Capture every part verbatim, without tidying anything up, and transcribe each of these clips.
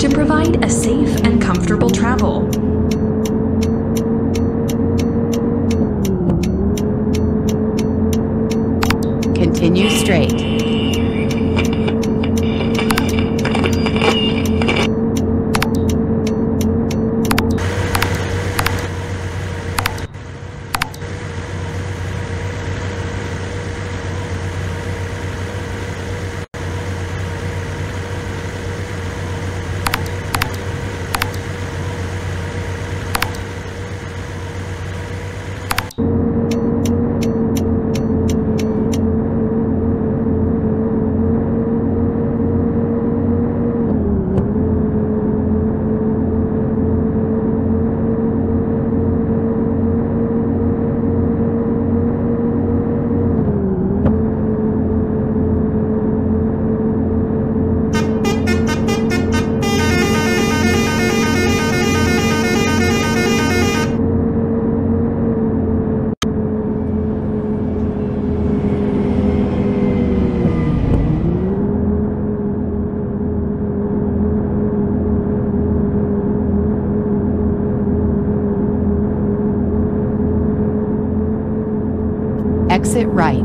To provide a safe and comfortable travel. Continue straight. Exit right.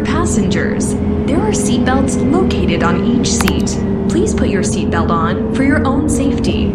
Passengers, there are seatbelts located on each seat. Please put your seatbelt on for your own safety.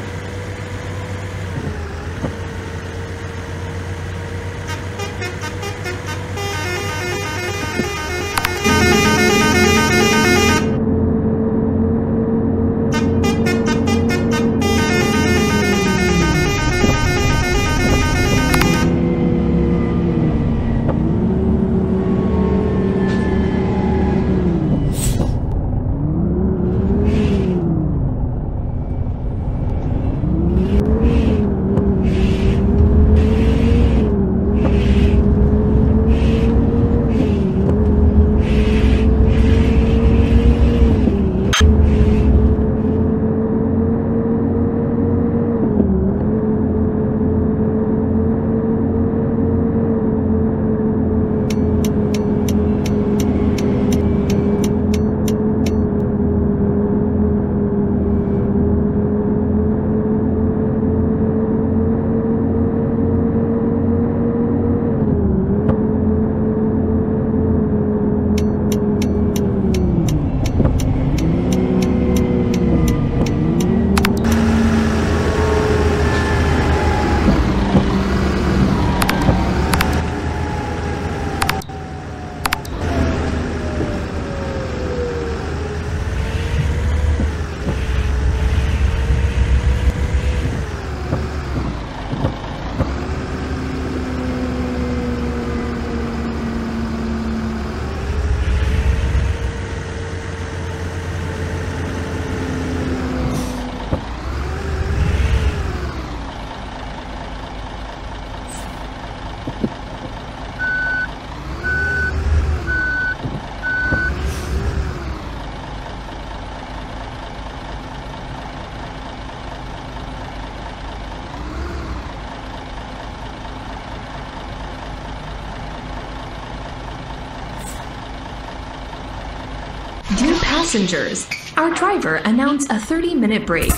passengers, our driver announced a thirty-minute break.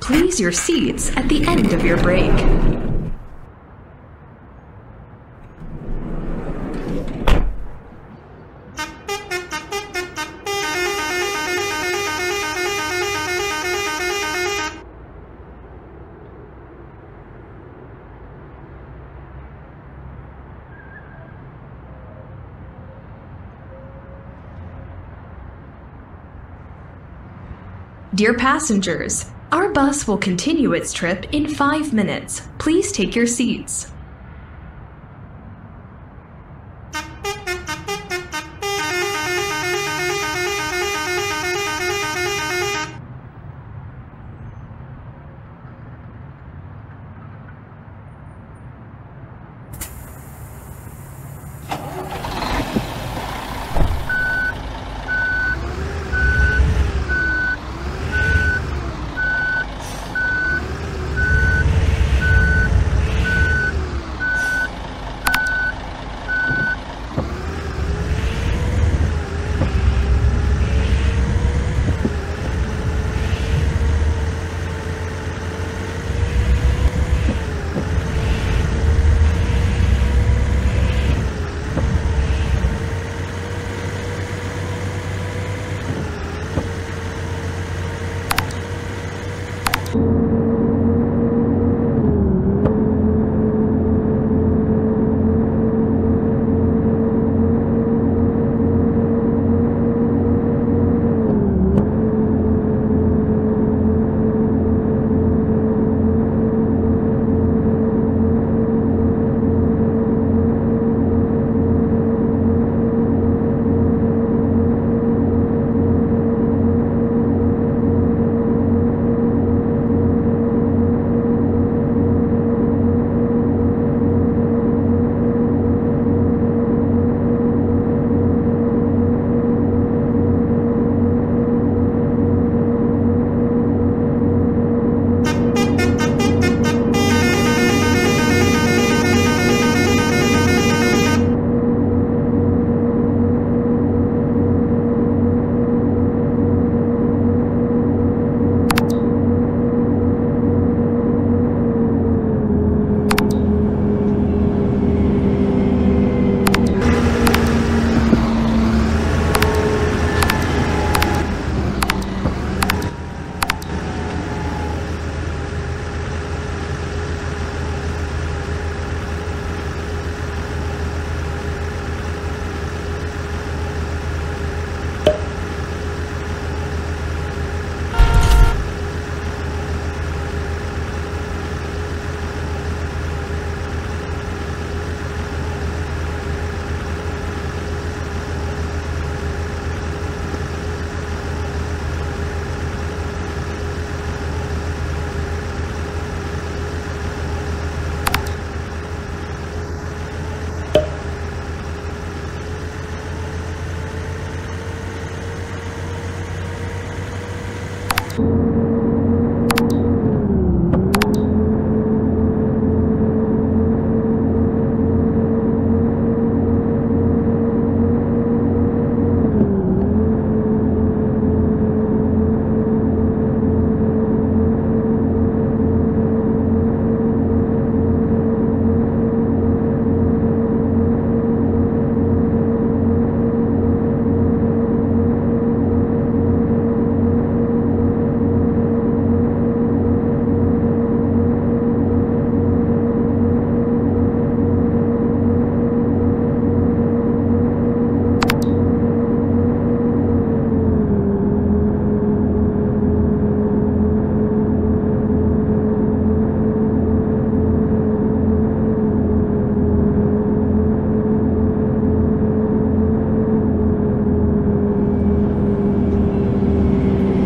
Please your seats at the end of your break. Dear passengers, our bus will continue its trip in five minutes. Please take your seats.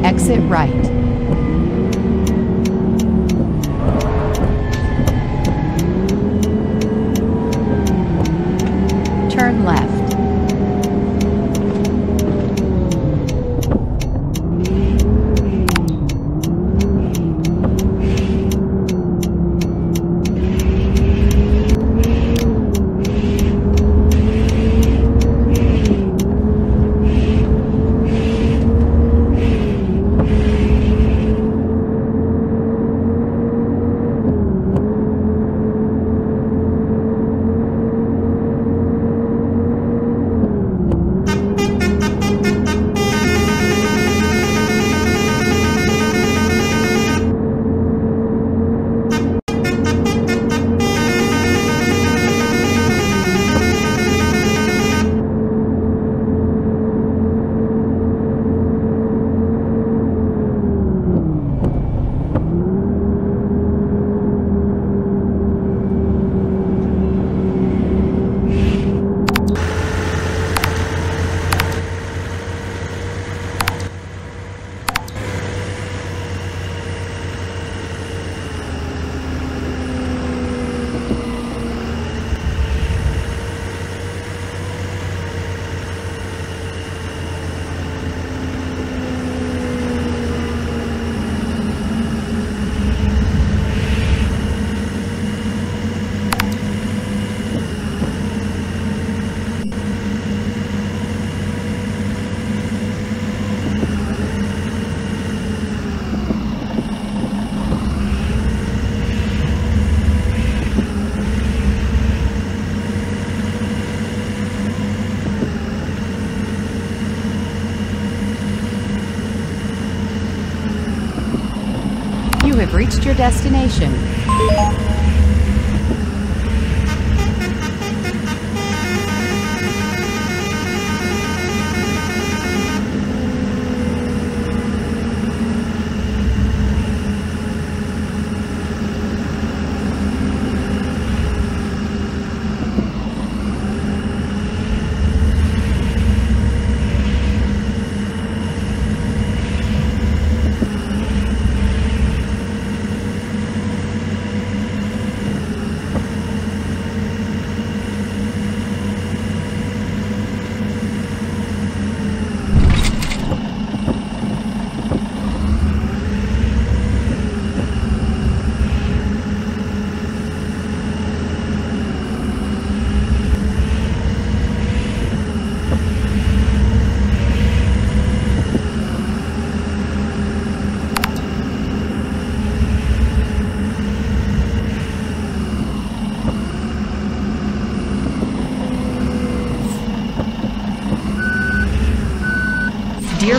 Exit right. Turn left. reached your destination. Dear